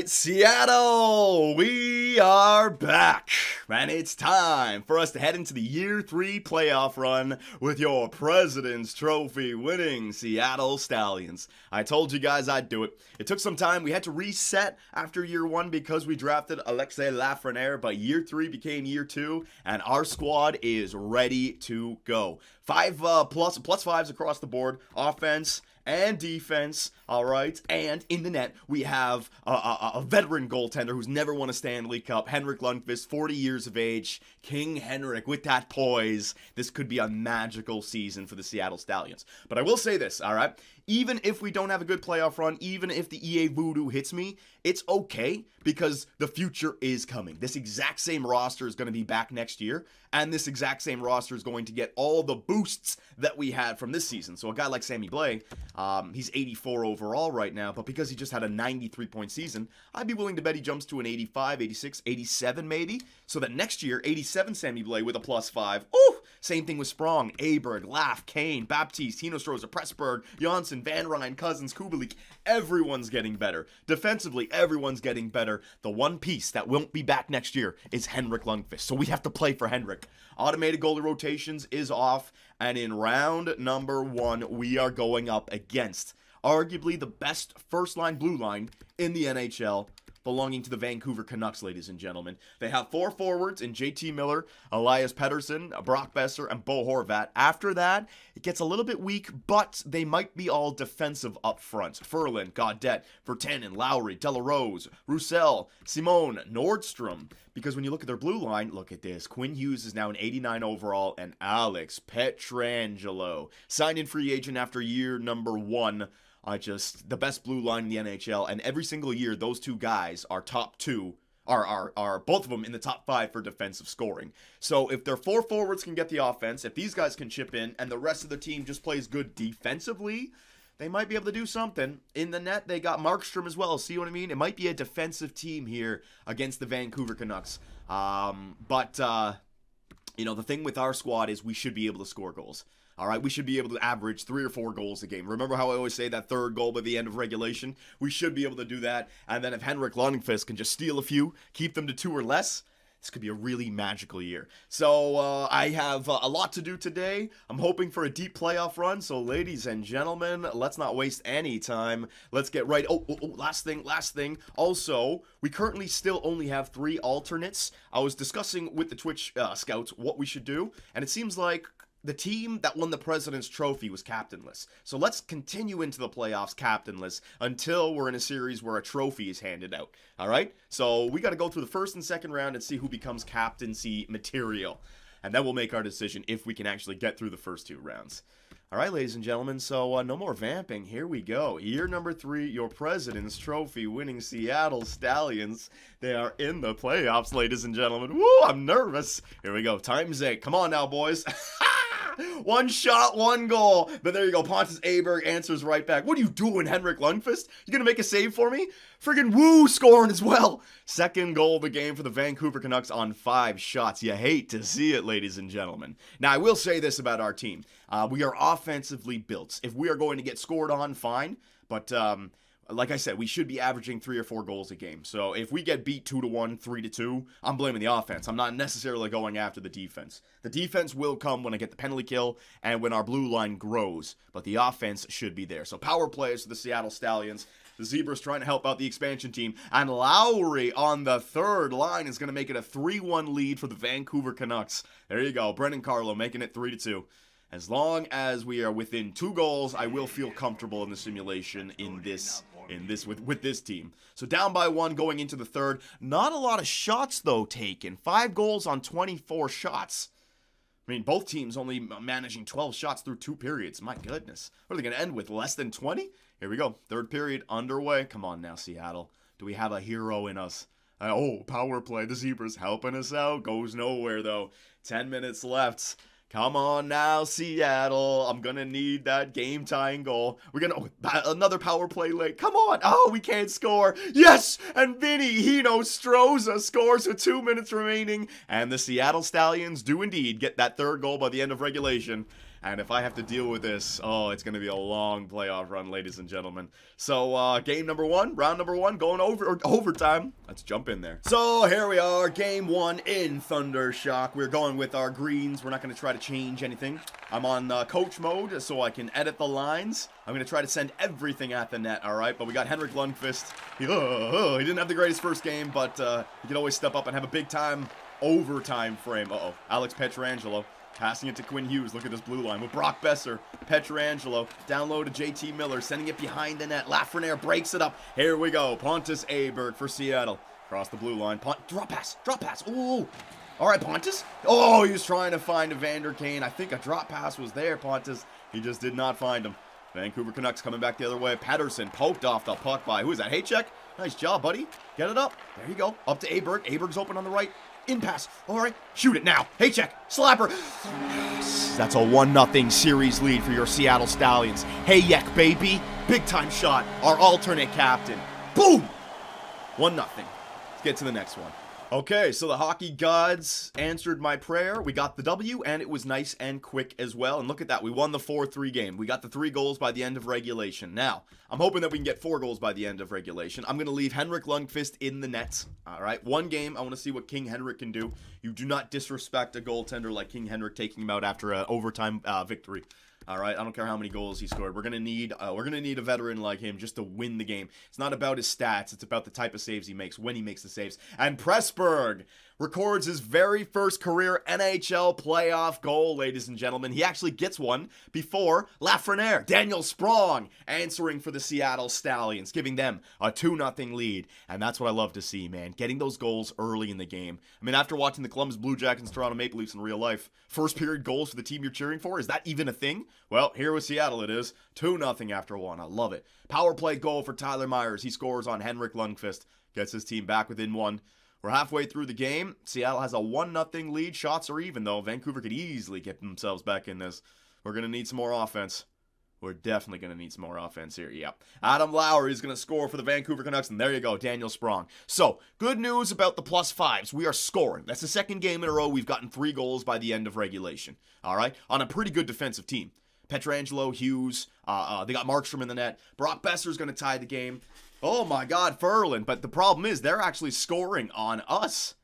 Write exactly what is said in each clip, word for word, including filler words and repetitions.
right, Seattle, we are back, and it's time for us to head into the year three playoff run with your President's Trophy winning Seattle Stallions. I told you guys I'd do it. It took some time. We had to reset after year one because we drafted Alexis Lafrenière, but year three became year two, and our squad is ready to go. Five uh, plus, plus fives across the board, offense and defense, all right, and in the net, we have a, a, a veteran goaltender who's never won a Stanley Cup, Henrik Lundqvist, forty years of age, King Henrik with that poise. This could be a magical season for the Seattle Stallions. But I will say this, all right, even if we don't have a good playoff run, even if the E A voodoo hits me, it's okay, because the future is coming. This exact same roster is going to be back next year, and this exact same roster is going to get all the boosts that we had from this season. So a guy like Sammy Blais, um, he's eighty-four overall right now, but because he just had a ninety-three point season, I'd be willing to bet he jumps to an eighty-five, eighty-six, eighty-seven maybe, so that next year, eighty-seven Sammy Blais with a plus five. Ooh! Same thing with Sprong, Åberg, Laff, Kane, Baptiste, Hinostroza, Pressberg, Jantzen, Van Ryn, Cousins, Kubalík. Everyone's getting better. Defensively, everyone's getting better. The one piece that won't be back next year is Henrik Lundqvist, so we have to play for Henrik. Automated goalie rotations is off, and in round number one, we are going up against arguably the best first-line blue line in the N H L, belonging to the Vancouver Canucks, ladies and gentlemen. They have four forwards in J T Miller, Elias Pettersson, Brock Boeser, and Bo Horvat. After that, it gets a little bit weak, but they might be all defensive up front. Ferland, Goddet, Virtanen, Lowry, Delarose, Roussel, Simone, Nordstrom. Because when you look at their blue line, look at this. Quinn Hughes is now an eighty-nine overall, and Alex Pietrangelo, signed in free agent after year number one. I just, the best blue line in the N H L, and every single year, those two guys are top two, are, are, are both of them in the top five for defensive scoring. So if their four forwards can get the offense, if these guys can chip in, and the rest of the team just plays good defensively, they might be able to do something. In the net, they got Markstrom as well. See what I mean? It might be a defensive team here against the Vancouver Canucks. Um, but, uh, you know, the thing with our squad is we should be able to score goals. All right, we should be able to average three or four goals a game. Remember how I always say that third goal by the end of regulation? We should be able to do that. And then if Henrik Lundqvist can just steal a few, keep them to two or less, this could be a really magical year. So uh, I have uh, a lot to do today. I'm hoping for a deep playoff run. So ladies and gentlemen, let's not waste any time. Let's get right. Oh, oh, oh last thing, last thing. Also, we currently still only have three alternates. I was discussing with the Twitch uh, scouts what we should do, and it seems like the team that won the President's Trophy was captainless. So let's continue into the playoffs captainless until we're in a series where a trophy is handed out. All right? So we got to go through the first and second round and see who becomes captaincy material. And then we'll make our decision if we can actually get through the first two rounds. All right, ladies and gentlemen, so uh, no more vamping. Here we go. Year number three, your President's Trophy winning Seattle Stallions. They are in the playoffs, ladies and gentlemen. Woo, I'm nervous. Here we go. Time's eight. Come on now, boys. One shot, one goal. But there you go. Pontus Åberg answers right back. What are you doing, Henrik Lundqvist? You gonna make a save for me? Friggin' Woo scoring as well. Second goal of the game for the Vancouver Canucks on five shots. You hate to see it, ladies and gentlemen. Now, I will say this about our team. Uh, we are offensively built. If we are going to get scored on, fine. But, um... like I said, we should be averaging three or four goals a game. So if we get beat two to one, three to two, I'm blaming the offense. I'm not necessarily going after the defense. The defense will come when I get the penalty kill and when our blue line grows. But the offense should be there. So power plays for the Seattle Stallions. The Zebras trying to help out the expansion team. And Lowry on the third line is going to make it a three one lead for the Vancouver Canucks. There you go. Brendan Carlo making it three to two. As long as we are within two goals, I will feel comfortable in the simulation in this in this with with this team. So down by one going into the third. Not a lot of shots though taken. Five goals on twenty-four shots. I mean, both teams only managing twelve shots through two periods. My goodness. What are they going to end with? Less than twenty? Here we go. Third period underway. Come on now, Seattle. Do we have a hero in us? Uh, oh, power play. The Zebras helping us out. Goes nowhere though. ten minutes left. Come on now, Seattle. I'm going to need that game-tying goal. We're going to... Oh, another power play late. Come on. Oh, we can't score. Yes! And Vinny Hinostroza scores with two minutes remaining. And the Seattle Stallions do indeed get that third goal by the end of regulation. And if I have to deal with this, oh, it's going to be a long playoff run, ladies and gentlemen. So, uh, game number one, round number one, going over or overtime. Let's jump in there. So, here we are, game one in Thunder Shock. We're going with our greens. We're not going to try to change anything. I'm on uh, coach mode, so I can edit the lines. I'm going to try to send everything at the net, all right? But we got Henrik Lundqvist. He, uh, uh, he didn't have the greatest first game, but uh, he can always step up and have a big-time overtime frame. Uh-oh. Alex Pietrangelo. Passing it to Quinn Hughes. Look at this blue line with Brock Boeser, Pietrangelo, down low to J T Miller, sending it behind the net. Lafrenière breaks it up. Here we go. Pontus Åberg for Seattle. Across the blue line. Pont drop pass. Drop pass. Ooh. All right, Pontus. Oh, he was trying to find Evander Kane. I think a drop pass was there, Pontus. He just did not find him. Vancouver Canucks coming back the other way. Pettersson poked off the puck by, who is that? Haycheck? Nice job, buddy. Get it up. There you go. Up to Åberg. Åberg's open on the right. In pass. All right. Shoot it now. Hey, check. Slapper. Yes. That's a one nothing series lead for your Seattle Stallions. Hey, Yek, baby. Big time shot. Our alternate captain. Boom. one nothing. Let's get to the next one. Okay, so the hockey gods answered my prayer. We got the W, and it was nice and quick as well. And look at that. We won the four three game. We got the three goals by the end of regulation. Now, I'm hoping that we can get four goals by the end of regulation. I'm going to leave Henrik Lundqvist in the net. All right, one game. I want to see what King Henrik can do. You do not disrespect a goaltender like King Henrik, taking him out after an overtime uh, victory. All right, I don't care how many goals he scored. We're gonna need uh, we're gonna need a veteran like him just to win the game. It's not about his stats. It's about the type of saves he makes when he makes the saves. And Pressberg records his very first career N H L playoff goal, ladies and gentlemen. He actually gets one before Lafrenière. Daniel Sprong answering for the Seattle Stallions, giving them a two nothing lead. And that's what I love to see, man, getting those goals early in the game. I mean, after watching the Columbus Blue Jackets and Toronto Maple Leafs in real life, first period goals for the team you're cheering for, is that even a thing? Well, here with Seattle it is. two nothing after one. I love it. Power play goal for Tyler Myers. He scores on Henrik Lundqvist. Gets his team back within one. We're halfway through the game. Seattle has a one nothing lead. Shots are even, though. Vancouver could easily get themselves back in this. We're going to need some more offense. We're definitely going to need some more offense here. Yep. Adam Lowry is going to score for the Vancouver Canucks, and there you go, Daniel Sprong. So, good news about the plus fives. We are scoring. That's the second game in a row we've gotten three goals by the end of regulation. All right? On a pretty good defensive team. Pietrangelo, Hughes, uh, uh, they got Markstrom in the net. Brock Boeser is going to tie the game. Oh my God, Ferland. But the problem is they're actually scoring on us.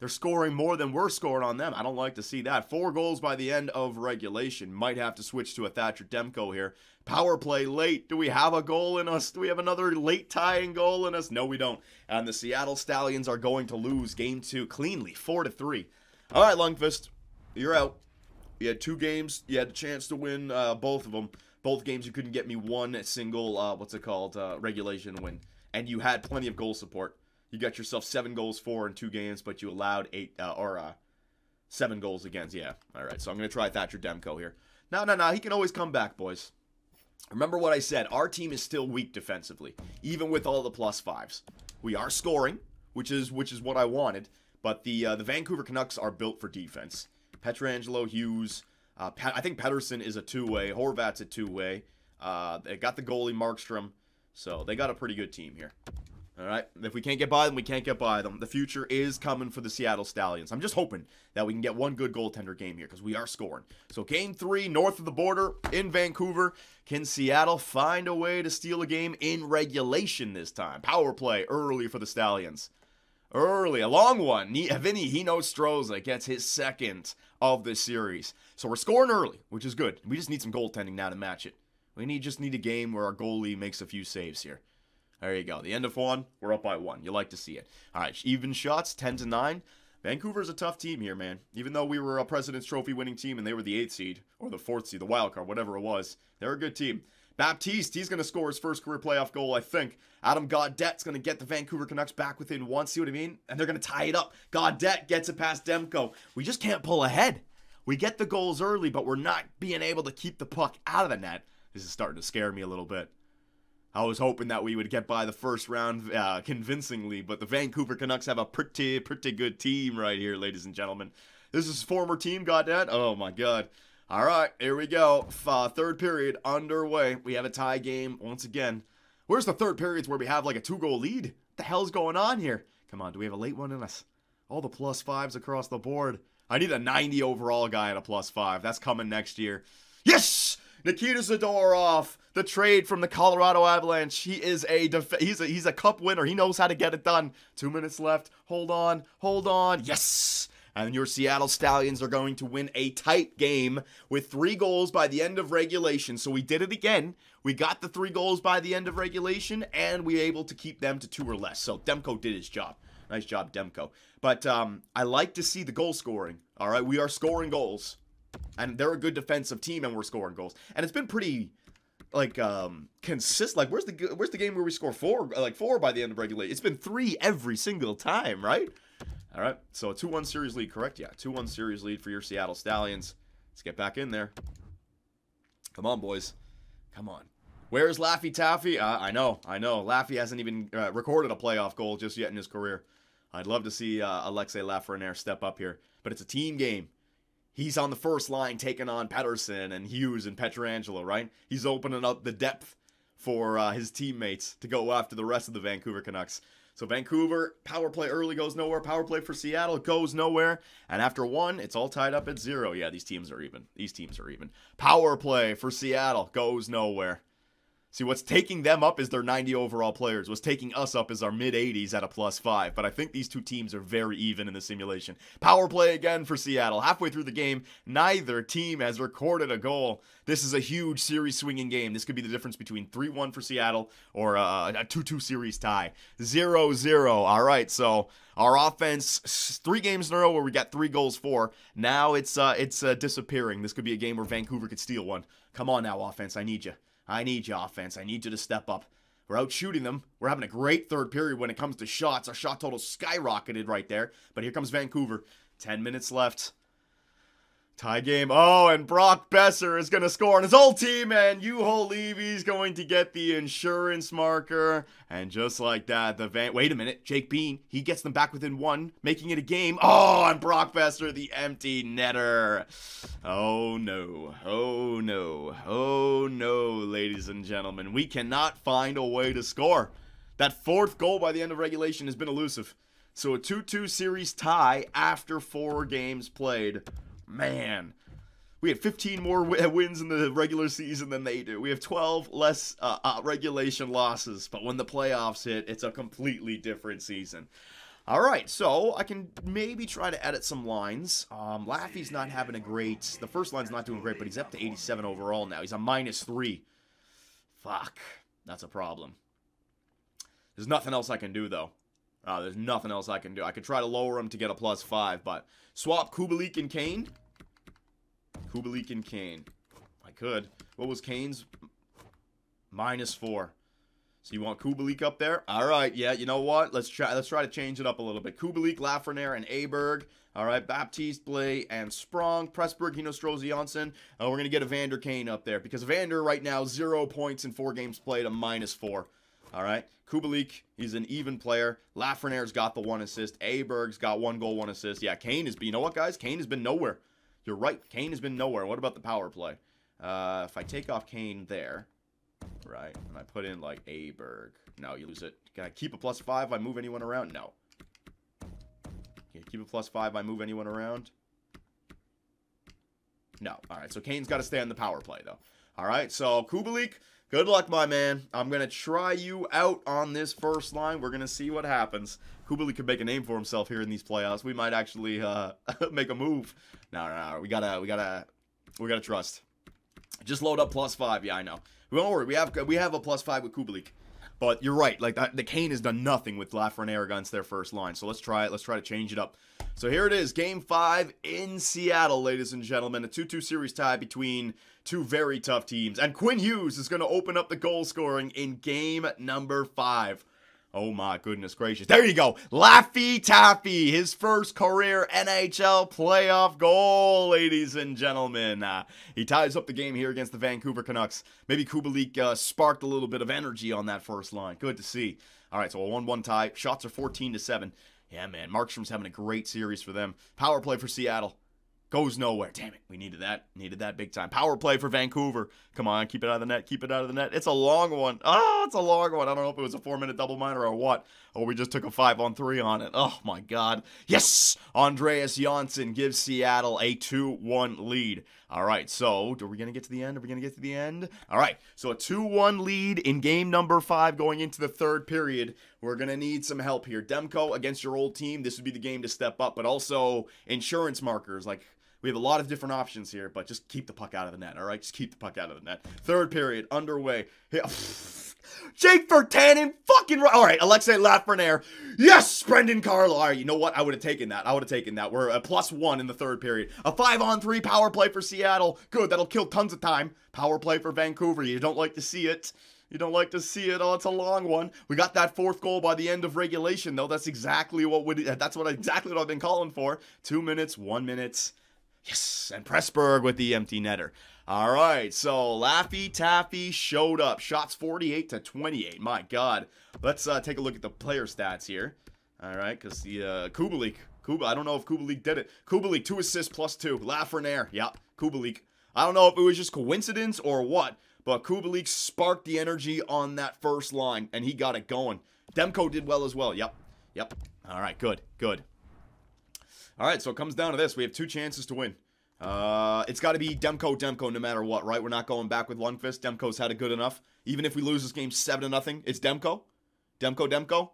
They're scoring more than we're scoring on them. I don't like to see that. Four goals by the end of regulation. Might have to switch to a Thatcher Demko here. Power play late. Do we have a goal in us? Do we have another late tying goal in us? No, we don't. And the Seattle Stallions are going to lose game two cleanly, four to three. All right, Lundqvist, you're out. You had two games. You had a chance to win uh, both of them. Both games, you couldn't get me one single, uh, what's it called, uh, regulation win. And you had plenty of goal support. You got yourself seven goals for in two games, but you allowed eight, uh, or uh, seven goals against. Yeah, all right. So I'm going to try Thatcher Demko here. No, no, no, he can always come back, boys. Remember what I said. Our team is still weak defensively, even with all the plus fives. We are scoring, which is which is what I wanted, but the, uh, the Vancouver Canucks are built for defense. Pietrangelo, Hughes... Uh, I think Pettersson is a two-way. Horvat's a two-way. Uh, they got the goalie, Markstrom. So they got a pretty good team here. All right. If we can't get by them, we can't get by them. The future is coming for the Seattle Stallions. I'm just hoping that we can get one good goaltender game here because we are scoring. So game three, north of the border in Vancouver. Can Seattle find a way to steal a game in regulation this time? Power play early for the Stallions. Early, a long one. Vinny Hinostroza gets his second of this series. So we're scoring early, which is good. We just need some goaltending now to match it. We need just need a game where our goalie makes a few saves here. There you go. The end of one, we're up by one. You like to see it. All right, even shots, ten to nine. Vancouver's a tough team here, man. Even though we were a President's Trophy winning team and they were the eighth seed, or the fourth seed, the wild card, whatever it was, they're a good team. Baptiste, he's going to score his first career playoff goal, I think. Adam Gaudette's going to get the Vancouver Canucks back within one. See what I mean? And they're going to tie it up. Goddet gets it past Demko. We just can't pull ahead. We get the goals early, but we're not being able to keep the puck out of the net. This is starting to scare me a little bit. I was hoping that we would get by the first round uh, convincingly, but the Vancouver Canucks have a pretty, pretty good team right here, ladies and gentlemen. This is his former team, Goddet. Oh, my God. All right, here we go. Uh, third period underway. We have a tie game once again. Where's the third periods where we have like a two-goal lead? What the hell's going on here? Come on, do we have a late one in us? All the plus fives across the board. I need a ninety overall guy at a plus five. That's coming next year. Yes! Nikita Zadorov, the trade from the Colorado Avalanche. He is a def he's a he's a cup winner. He knows how to get it done. Two minutes left. Hold on, hold on. Yes! And your Seattle Stallions are going to win a tight game with three goals by the end of regulation. So we did it again. We got the three goals by the end of regulation, and we were able to keep them to two or less. So Demko did his job. Nice job, Demko. But um, I like to see the goal scoring. All right, we are scoring goals. And they're a good defensive team, and we're scoring goals. And it's been pretty, like, um, consistent. Like, where's the where's the game where we score four, like, four by the end of regulation? It's been three every single time, right? All right, so a two one series lead, correct? Yeah, two one series lead for your Seattle Stallions. Let's get back in there. Come on, boys. Come on. Where's Laffy Taffy? Uh, I know, I know. Laffy hasn't even uh, recorded a playoff goal just yet in his career. I'd love to see uh, Alexis Lafrenière step up here, but it's a team game. He's on the first line taking on Pettersson and Hughes and Pietrangelo, right? He's opening up the depth for uh, his teammates to go after the rest of the Vancouver Canucks. So Vancouver, power play early goes nowhere. Power play for Seattle goes nowhere. And after one, it's all tied up at zero. Yeah, these teams are even. These teams are even. Power play for Seattle goes nowhere. See, what's taking them up is their ninety overall players. What's taking us up is our mid eighties at a plus five. But I think these two teams are very even in the simulation. Power play again for Seattle. Halfway through the game, neither team has recorded a goal. This is a huge series swinging game. This could be the difference between three one for Seattle or uh, a two two series tie. zero zero. All right, so our offense, three games in a row where we got three goals for. Now it's, uh, it's uh, disappearing. This could be a game where Vancouver could steal one. Come on now, offense. I need you. I need you, offense. I need you to step up. We're out shooting them. We're having a great third period when it comes to shots. Our shot total skyrocketed right there. But here comes Vancouver. Ten minutes left. Tie game. Oh, and Brock Boeser is going to score on his old team. And Juho Levy is going to get the insurance marker. And just like that, the Van... Wait a minute. Jake Bean, he gets them back within one, making it a game. Oh, and Brock Boeser, the empty netter. Oh, no. Oh, no. Oh, no, ladies and gentlemen. We cannot find a way to score. That fourth goal by the end of regulation has been elusive. So a two two series tie after four games played. Man, we have fifteen more wins in the regular season than they do. We have twelve less uh, uh, regulation losses, but when the playoffs hit, it's a completely different season. All right, so I can maybe try to edit some lines. Um, Laffy's not having a great... The first line's not doing great, but he's up to eighty-seven overall now. He's a minus three. Fuck, that's a problem. There's nothing else I can do, though. Uh, there's nothing else I can do. I could try to lower him to get a plus five, but swap Kubalík and Kane. Kubalík and Kane. I could. What was Kane's? Minus four. So you want Kubalík up there? All right. Yeah, you know what? Let's try Let's try to change it up a little bit. Kubalík, Lafrenière, and Åberg. All right. Baptiste, Blais, and Sprong. Pressberg, Hinostroza, Jantzen. Uh, we're going to get Evander Kane up there because Evander right now, zero points in four games played, a minus four. All right. Kubalík, he's an even player. Lafrenière's got the one assist. Åberg's got one goal, one assist. Yeah, Kane has been, you know what, guys? Kane has been nowhere. You're right. Kane has been nowhere. What about the power play? Uh, if I take off Kane there, right, and I put in, like, Åberg. No, you lose it. Can I keep a plus five if I move anyone around? No. Can I keep a plus five if I move anyone around? No. All right, so Kane's got to stay on the power play, though. All right, so Kubalík, good luck, my man. I'm going to try you out on this first line. We're going to see what happens. Kubalík could make a name for himself here in these playoffs. We might actually uh, make a move. No, no, no. We got to we gotta, we gotta trust. Just load up plus five. Yeah, I know. Don't worry. We have, we have a plus five with Kubalík. But you're right. Like, the Kane has done nothing with Lafrenière against their first line. So let's try it. Let's try to change it up. So here it is. Game five in Seattle, ladies and gentlemen. A two two series tie between two very tough teams. And Quinn Hughes is going to open up the goal scoring in game number five. Oh, my goodness gracious. There you go. Laffy Taffy, his first career N H L playoff goal, ladies and gentlemen. Uh, he ties up the game here against the Vancouver Canucks. Maybe Kubalík uh, sparked a little bit of energy on that first line. Good to see. All right, so a one one tie. Shots are fourteen to seven. Yeah, man. Markstrom's having a great series for them. Power play for Seattle. Goes nowhere. Damn it. We needed that. Needed that big time. Power play for Vancouver. Come on. Keep it out of the net. Keep it out of the net. It's a long one. Oh, it's a long one. I don't know if it was a four-minute double minor or what. Or we just took a five on three on it. Oh, my God. Yes! Andreas Jantzen gives Seattle a two one lead. All right. So, are we going to get to the end? Are we going to get to the end? All right. So, a two one lead in game number five going into the third period. We're going to need some help here. Demko against your old team. This would be the game to step up. But also, insurance markers. Like... We have a lot of different options here, but just keep the puck out of the net, all right? Just keep the puck out of the net. Third period, underway. Yeah. Jake Virtanen, fucking right. All right, Alexis Lafrenière. Yes, Brendan Carlo. All right, you know what? I would have taken that. I would have taken that. We're a plus one in the third period. A five on three power play for Seattle. Good, that'll kill tons of time. Power play for Vancouver. You don't like to see it. You don't like to see it. Oh, it's a long one. We got that fourth goal by the end of regulation, though. That's exactly what would. That's what exactly what I've been calling for. Two minutes, one minute. Yes, and Pressberg with the empty netter. All right, so Laffy Taffy showed up. Shots forty-eight to twenty-eight. My God. Let's uh, take a look at the player stats here. All right, because the uh, Kubalík. Kuba, I don't know if Kubalík did it. Kubalík, two assists plus two. Lafrenière, yeah, Kubalík. I don't know if it was just coincidence or what, but Kubalík sparked the energy on that first line, and he got it going. Demko did well as well. Yep, yep. All right, good, good. All right, so it comes down to this. We have two chances to win. Uh, it's got to be Demko, Demko, no matter what, right? We're not going back with Lundqvist. Demko's had it good enough. Even if we lose this game seven to nothing, it's Demko. Demko, Demko.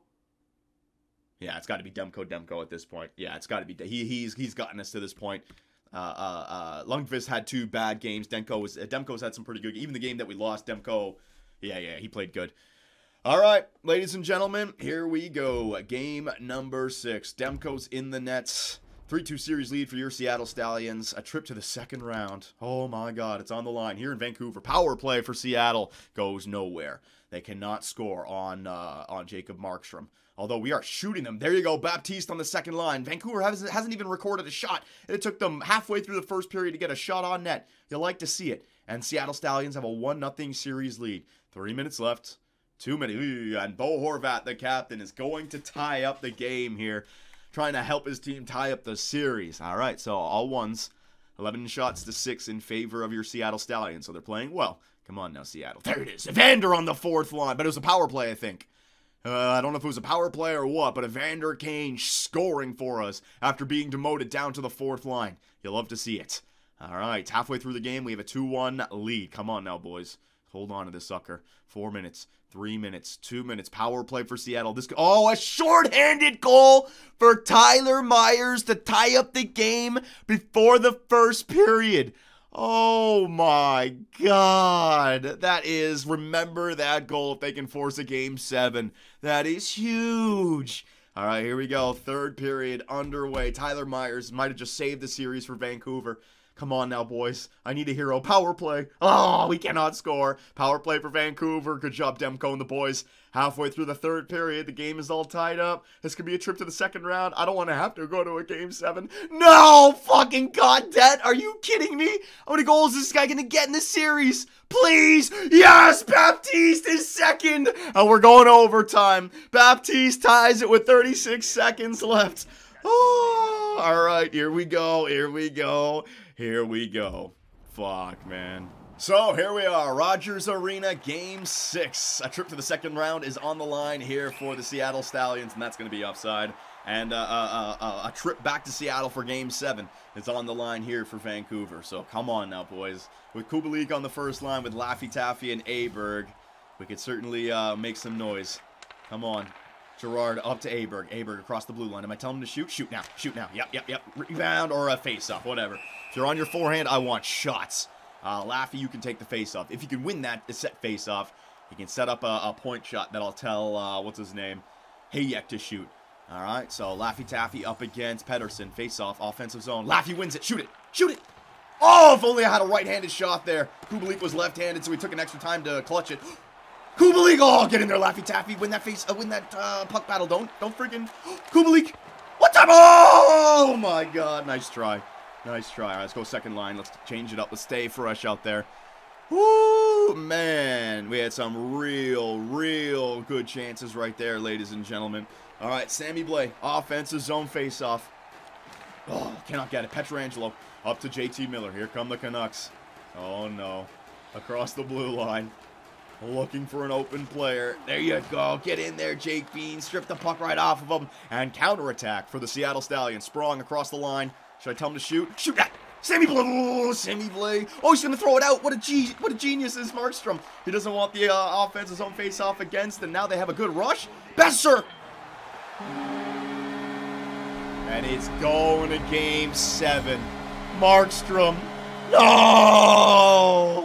Yeah, it's got to be Demko, Demko at this point. Yeah, it's got to be. He, he's, he's gotten us to this point. Uh, uh, uh, Lundqvist had two bad games. Demko was, uh, Demko's had some pretty good. Even the game that we lost, Demko, yeah, yeah, he played good. All right, ladies and gentlemen, here we go. Game number six. Demko's in the nets. three two series lead for your Seattle Stallions. A trip to the second round. Oh, my God. It's on the line here in Vancouver. Power play for Seattle goes nowhere. They cannot score on uh, on Jacob Markstrom. Although we are shooting them. There you go. Baptiste on the second line. Vancouver hasn't, hasn't even recorded a shot. It took them halfway through the first period to get a shot on net. You like to see it. And Seattle Stallions have a one nothing series lead. Three minutes left. Two minutes. And Bo Horvat, the captain, is going to tie up the game here. Trying to help his team tie up the series. All right, so all ones. eleven shots to six in favor of your Seattle Stallions. So they're playing well. Come on now, Seattle. There it is. Evander on the fourth line. But it was a power play, I think. Uh, I don't know if it was a power play or what, but Evander Kane scoring for us after being demoted down to the fourth line. You'll love to see it. All right, halfway through the game, we have a two one lead. Come on now, boys. Hold on to this sucker. Four minutes, three minutes, two minutes. Power play for Seattle. This oh, a shorthanded goal for Tyler Myers to tie up the game before the first period. Oh my God. That is, remember that goal if they can force a game seven. That is huge. All right, here we go. Third period underway. Tyler Myers might have just saved the series for Vancouver. Come on now, boys. I need a hero. Power play. Oh, we cannot score. Power play for Vancouver. Good job, Demko and the boys. Halfway through the third period, the game is all tied up. This could be a trip to the second round. I don't want to have to go to a game seven. No! Fucking Goddet! Are you kidding me? How many goals is this guy going to get in this series? Please! Yes! Baptiste is second! And we're going overtime. Baptiste ties it with thirty-six seconds left. Oh! Alright, here we go. Here we go. Here we go. Fuck, man. So, here we are. Rogers Arena, Game six. A trip to the second round is on the line here for the Seattle Stallions, and that's going to be upside. And uh, uh, uh, uh, a trip back to Seattle for Game seven is on the line here for Vancouver. So, come on now, boys. With Kubalík on the first line, with Laffy Taffy and Åberg, we could certainly uh, make some noise. Come on. Gerard up to Åberg. Åberg across the blue line. Am I telling him to shoot? Shoot now. Shoot now. Yep, yep, yep. Rebound or a face-off, whatever. If you're on your forehand, I want shots. Uh, Laffy, you can take the face-off. If you can win that set face-off, you can set up a, a point shot that I'll tell, uh, what's his name? Hayek to shoot. All right, so Laffy Taffy up against Pettersson. Face-off, offensive zone. Laffy wins it. Shoot it. Shoot it. Oh, if only I had a right-handed shot there. Kubalík was left-handed, so he took an extra time to clutch it. Kubalík, oh, get in there, Laffy Taffy, win that face, uh, win that uh, puck battle, don't, don't freaking, Kubalík, what time, oh my God, nice try, nice try, all right, let's go second line, let's change it up, let's stay fresh out there, woo, man, we had some real, real good chances right there, ladies and gentlemen, all right, Sammy Blais, offensive zone face-off, Oh, cannot get it. Pietrangelo up to J T Miller. Here come the Canucks. Oh, no. Across the blue line. Looking for an open player. There you go. Get in there, Jake Bean. Strip the puck right off of him. And counterattack for the Seattle Stallions. Sprong across the line. Should I tell him to shoot? Shoot that! Sammy Blais! Sammy Blais! Oh, he's going to throw it out. What a, ge what a genius is Markstrom. He doesn't want the uh, offense, his own face-off against, and now they have a good rush. Boeser! And it's going to game seven. Markstrom. No!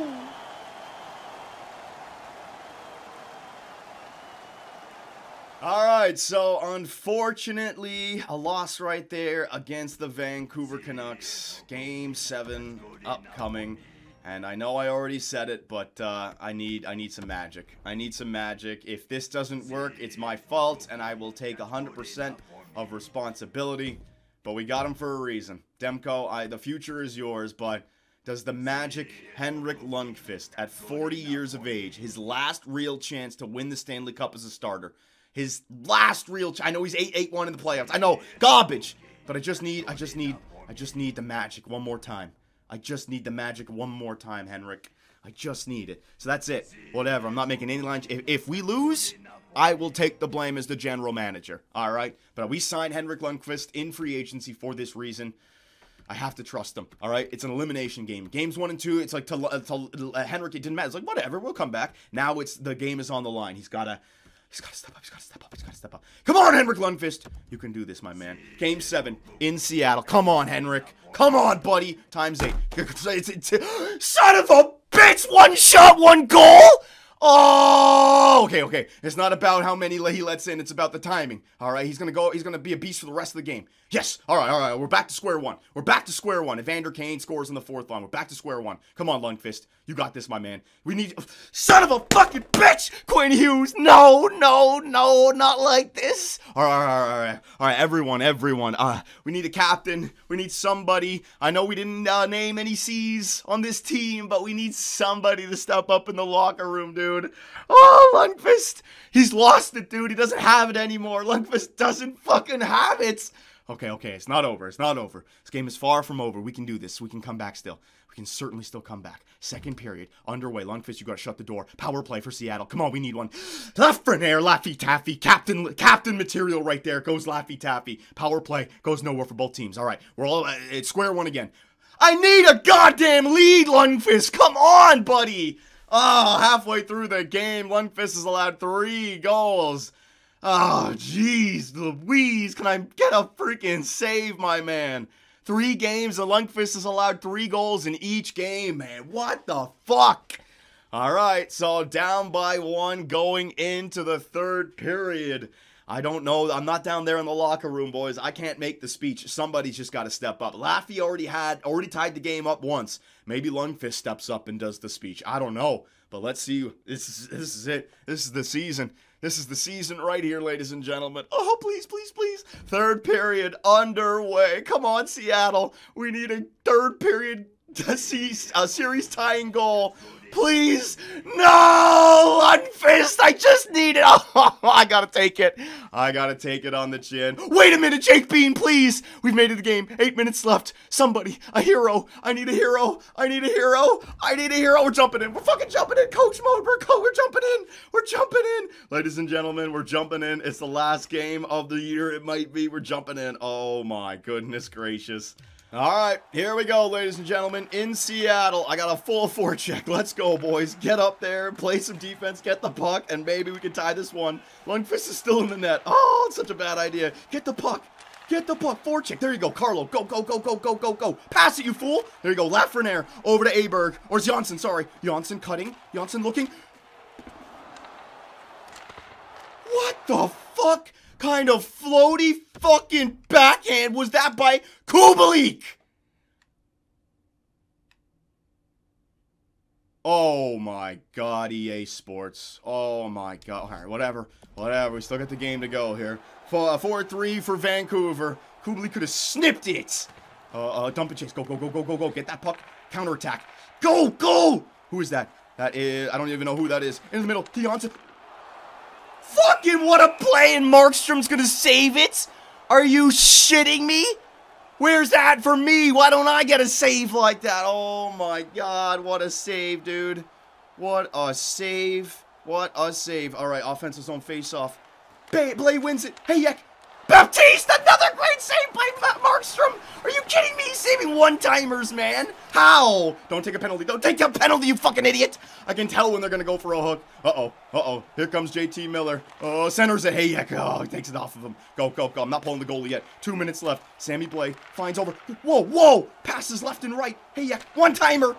All right, so unfortunately, a loss right there against the Vancouver Canucks. Game seven upcoming, and I know I already said it, but uh, I need I need some magic. I need some magic. If this doesn't work, it's my fault, and I will take one hundred percent of responsibility. But we got him for a reason. Demko, I, the future is yours, but does the magic Henrik Lundqvist at forty years of age, his last real chance to win the Stanley Cup as a starter, his last real, I know he's eight eight one in the playoffs. I know, garbage. But I just need, I just need, I just need the magic one more time. I just need the magic one more time, Henrik. I just need it. So that's it. Whatever, I'm not making any line. If, if we lose, I will take the blame as the general manager. All right? But we signed Henrik Lundqvist in free agency for this reason. I have to trust him, all right? It's an elimination game. Games one and two, it's like, to, to, uh, Henrik, it didn't matter. It's like, whatever, we'll come back. Now it's, the game is on the line. He's got to... He's got to step up, he's got to step up, he's got to step up. Come on, Henrik Lundqvist. You can do this, my man. Game seven in Seattle. Come on, Henrik. Come on, buddy. Times eight. Son of a bitch! One shot, one goal? Oh! Okay, okay. It's not about how many he lets in. It's about the timing. All right? He's going to go. He's going to be a beast for the rest of the game. Yes. All right, all right. We're back to square one. We're back to square one. Evander Kane scores in the fourth line. We're back to square one. Come on, Lundqvist. You got this, my man. We need... Son of a fucking bitch! Quinn Hughes! No, no, no. Not like this. All right, all right, all right. All right, everyone, everyone. Uh, we need a captain. We need somebody. I know we didn't uh, name any C's on this team, but we need somebody to step up in the locker room, dude. Oh, Lundqvist. He's lost it, dude. He doesn't have it anymore. Lundqvist doesn't fucking have it. Okay, okay, it's not over. It's not over. This game is far from over. We can do this. We can come back still. We can certainly still come back. Second period, underway. Lundqvist, you got to shut the door. Power play for Seattle. Come on, we need one. Lafrenière, Laffy Taffy. Captain captain material right there. Goes Laffy Taffy. Power play goes nowhere for both teams. All right, we're all uh, it's square one again. I need a goddamn lead, Lundqvist. Come on, buddy. Oh, halfway through the game, Lundqvist has allowed three goals. Oh, jeez, Louise, can I get a freaking save, my man? Three games, and Lundqvist has allowed three goals in each game, man. What the fuck? All right, so down by one going into the third period. I don't know. I'm not down there in the locker room, boys. I can't make the speech. Somebody's just got to step up. Laffy already had, already tied the game up once. Maybe Lundqvist steps up and does the speech. I don't know, but let's see. This is, this is it. This is the season. This is the season right here, ladies and gentlemen. Oh, please, please, please. Third period underway. Come on, Seattle. We need a third period to see a series tying goal. Please. No, Lundqvist. I just need it. Oh, I got to take it. I got to take it on the chin. Wait a minute, Jake Bean, please. We've made it the game. Eight minutes left. Somebody, a hero. I need a hero. I need a hero. I need a hero. We're jumping in. We're fucking jumping in. Coach mode. We're, co we're jumping in. We're jumping in. Ladies and gentlemen, we're jumping in. It's the last game of the year. It might be. We're jumping in. Oh, my goodness gracious. All right, here we go, ladies and gentlemen, in Seattle. I got a full forecheck. Let's go, boys. Get up there, play some defense, get the puck, and maybe we can tie this one. Lundqvist is still in the net. Oh, it's such a bad idea. Get the puck. Get the puck. Forecheck. There you go, Carlo. Go, go, go, go, go, go, go. Pass it, you fool. There you go. Lafrenière over to Åberg. Or Jantzen, sorry. Jantzen cutting. Jantzen looking. What the fuck? Kind of floaty fucking backhand was that by Kubalík? Oh my god, E A Sports. Oh my god. Alright, whatever. Whatever. We still got the game to go here. four three for Vancouver. Kubalík could have snipped it. Uh, uh, dump and chase. Go, go, go, go, go, go. Get that puck. Counterattack. Go, go! Who is that? That is... I don't even know who that is. In the middle. Jantzen. Fucking what a play, and Markstrom's gonna save it? Are you shitting me? Where's that for me? Why don't I get a save like that? Oh my God, what a save, dude. What a save. What a save. All right, offensive zone face-off. Blais wins it. Hey, Hayek. Baptiste, another great save by Markstrom. Are you kidding me? He's saving one-timers, man. How? Don't take a penalty. Don't take a penalty, you fucking idiot. I can tell when they're going to go for a hook. Uh-oh. Uh-oh. Here comes J T Miller. Oh, centers a Hayek. Oh, he takes it off of him. Go, go, go. I'm not pulling the goalie yet. Two minutes left. Sammy Blais finds over. Whoa, whoa. Passes left and right. Hayek. One-timer.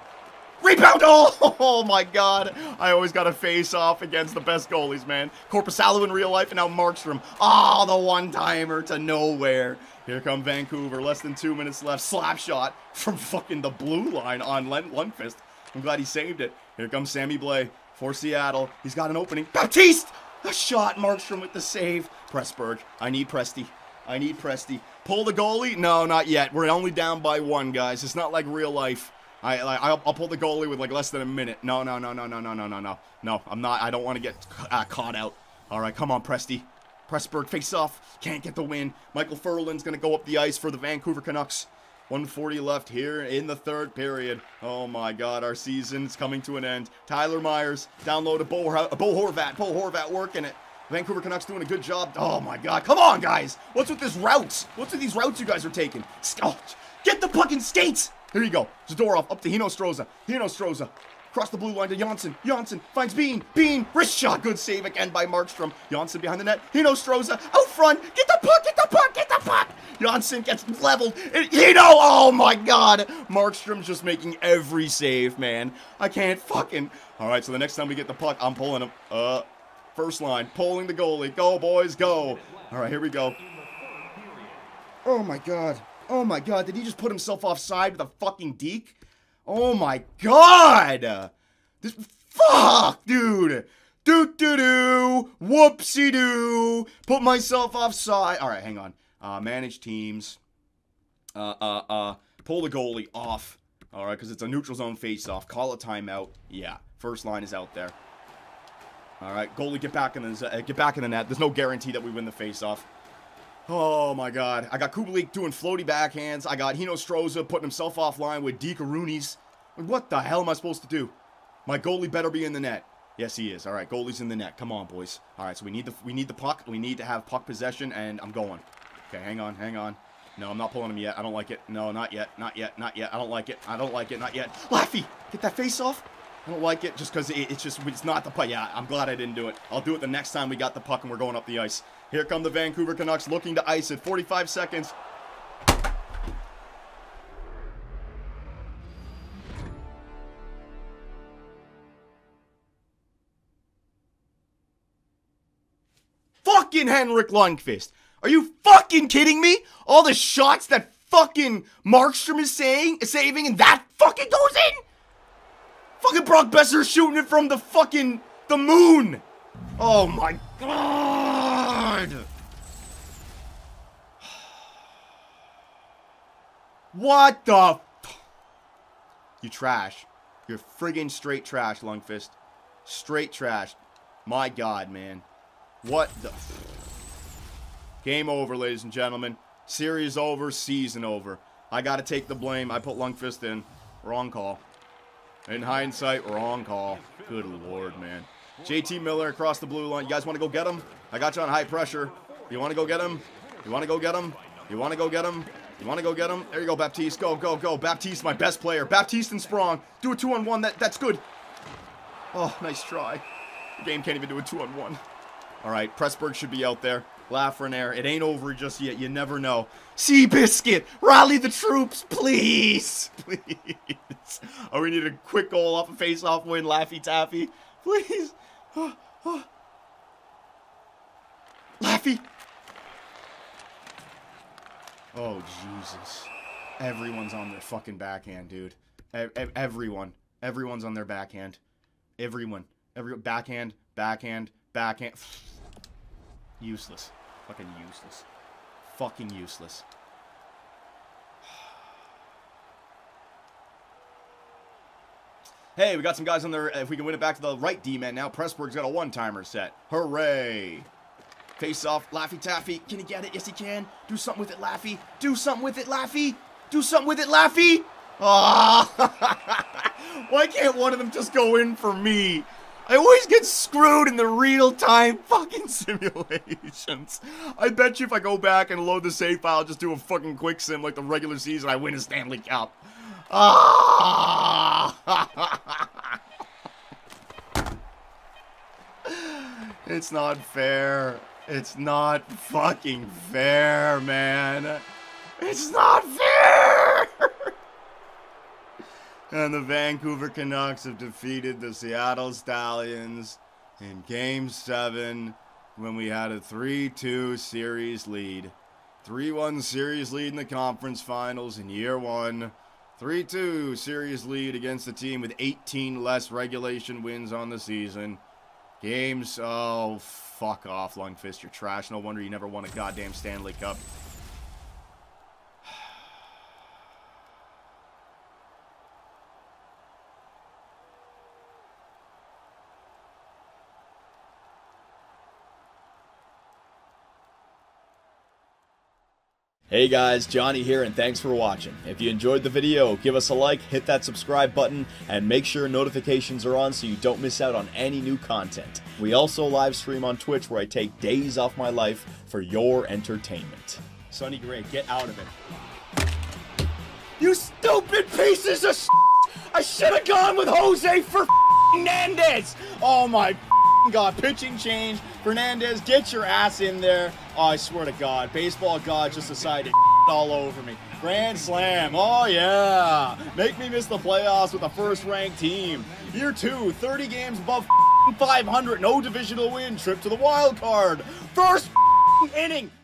Rebound! Oh, oh my God. I always got to face off against the best goalies, man. Korpisalo in real life and now Markstrom. Oh, the one-timer to nowhere. Here come Vancouver. Less than two minutes left. Slap shot from fucking the blue line on Lundqvist. I'm glad he saved it. Here comes Sammy Blais for Seattle. He's got an opening. Baptiste! A shot. Markstrom with the save. Pressberg. I need Presti. I need Presti. Pull the goalie? No, not yet. We're only down by one, guys. It's not like real life. I, I, I'll pull the goalie with like less than a minute. No, no, no, no, no, no, no, no, no. No, I'm not. I don't want to get uh, caught out. All right, come on, Presti. Pressberg, face off. Can't get the win. Michael Ferland's going to go up the ice for the Vancouver Canucks. one forty left here in the third period. Oh, my God. Our season's coming to an end. Tyler Myers, down low to Bo, uh, Bo Horvat. Bo Horvat working it. Vancouver Canucks doing a good job. Oh, my God. Come on, guys. What's with this routes? What's with these routes you guys are taking? Oh, get the fucking skates. Here you go. Zadorov up to Hinostroza. Hinostroza. Across the blue line to Jantzen. Jantzen finds Bean. Bean. Wrist shot. Good save again by Markstrom. Jantzen behind the net. Hinostroza out front. Get the puck. Get the puck. Get the puck. Jantzen gets leveled. It, Hino. Oh, my God. Markstrom's just making every save, man. I can't fucking. All right, so the next time we get the puck, I'm pulling him. Uh, first line. Pulling the goalie. Go, boys. Go. All right, here we go. Oh, my God. Oh my God, did he just put himself offside with a fucking deke? Oh my God! This fuck, dude! Doo-doo-doo! Whoopsie-doo! Put myself offside. Alright, hang on. Uh, manage teams. Uh, uh, uh. Pull the goalie off. Alright, because it's a neutral zone face-off. Call a timeout. Yeah, first line is out there. Alright, goalie, get back, in the, uh, get back in the net. There's no guarantee that we win the face-off. Oh, my God. I got Kubalík doing floaty backhands. I got Hinostroza putting himself offline with Dekaroonies. What the hell am I supposed to do? My goalie better be in the net. Yes, he is. All right, goalie's in the net. Come on, boys. All right, so we need the we need the puck. We need to have puck possession, and I'm going. Okay, hang on, hang on. No, I'm not pulling him yet. I don't like it. No, not yet, not yet, not yet. I don't like it. I don't like it, not yet. Laffy, get that face off. I don't like it just because it, it's just it's not the puck. Yeah, I'm glad I didn't do it. I'll do it the next time we got the puck and we're going up the ice. Here come the Vancouver Canucks looking to ice it. forty-five seconds. Fucking Henrik Lundqvist. Are you fucking kidding me? All the shots that fucking Markstrom is saying, saving and that fucking goes in? Fucking Brock Boeser shooting it from the fucking, the moon. Oh my God. What the? You trash. You're friggin' straight trash, Lundqvist. Straight trash. My God, man. What the? Game over, ladies and gentlemen. Series over, season over. I gotta take the blame. I put Lundqvist in. Wrong call. In hindsight, wrong call. Good Lord, man. J T Miller across the blue line. You guys want to go get him? I got you on high pressure. You want to go get him? You want to go get him? You want to go get him? You want to go get him? There you go, Baptiste. Go, go, go. Baptiste, my best player. Baptiste and Sprong. Do a two on one. That, that's good. Oh, nice try. The game can't even do a two on one. All right, Pressberg should be out there. Lafrenière, it ain't over just yet. You never know. Seabiscuit, rally the troops, please. Please. Oh, we need a quick goal off a face-off win, Laffy Taffy. Please. Oh, oh. Laffy. Oh, Jesus. Everyone's on their fucking backhand, dude. E everyone. Everyone's on their backhand. Everyone. Every backhand, backhand, backhand. Useless. Fucking useless. Fucking useless. Hey, we got some guys on there. If we can win it back to the right D-man now, Pressberg's got a one-timer set. Hooray. Face off, Laffy Taffy. Can he get it? Yes, he can. Do something with it, Laffy. Do something with it, Laffy. Do something with it, Laffy. Ah! Why can't one of them just go in for me? I always get screwed in the real-time fucking simulations. I bet you if I go back and load the save file, I'll just do a fucking quick sim like the regular season, I win a Stanley Cup. Ah! It's not fair. It's not fucking fair, man. It's not fair! And the Vancouver Canucks have defeated the Seattle Stallions in Game seven when we had a three two series lead. three one series lead in the conference finals in year one. three two series lead against a team with eighteen less regulation wins on the season. Games, oh, fuck off, Lundqvist, you're trash. No wonder you never won a goddamn Stanley Cup. Hey guys, Johnny here, and thanks for watching. If you enjoyed the video, give us a like, hit that subscribe button, and make sure notifications are on so you don't miss out on any new content. We also live stream on Twitch where I take days off my life for your entertainment. Sonny Gray, get out of it. You stupid pieces of s***! I should have gone with Jose for Fernandez! Oh my God, pitching change. Fernandez, get your ass in there. Oh, I swear to God, baseball God just decided to all over me. Grand slam. Oh, yeah. Make me miss the playoffs with a first-ranked team. Year two, thirty games above five hundred, no divisional win, trip to the wild card. First inning.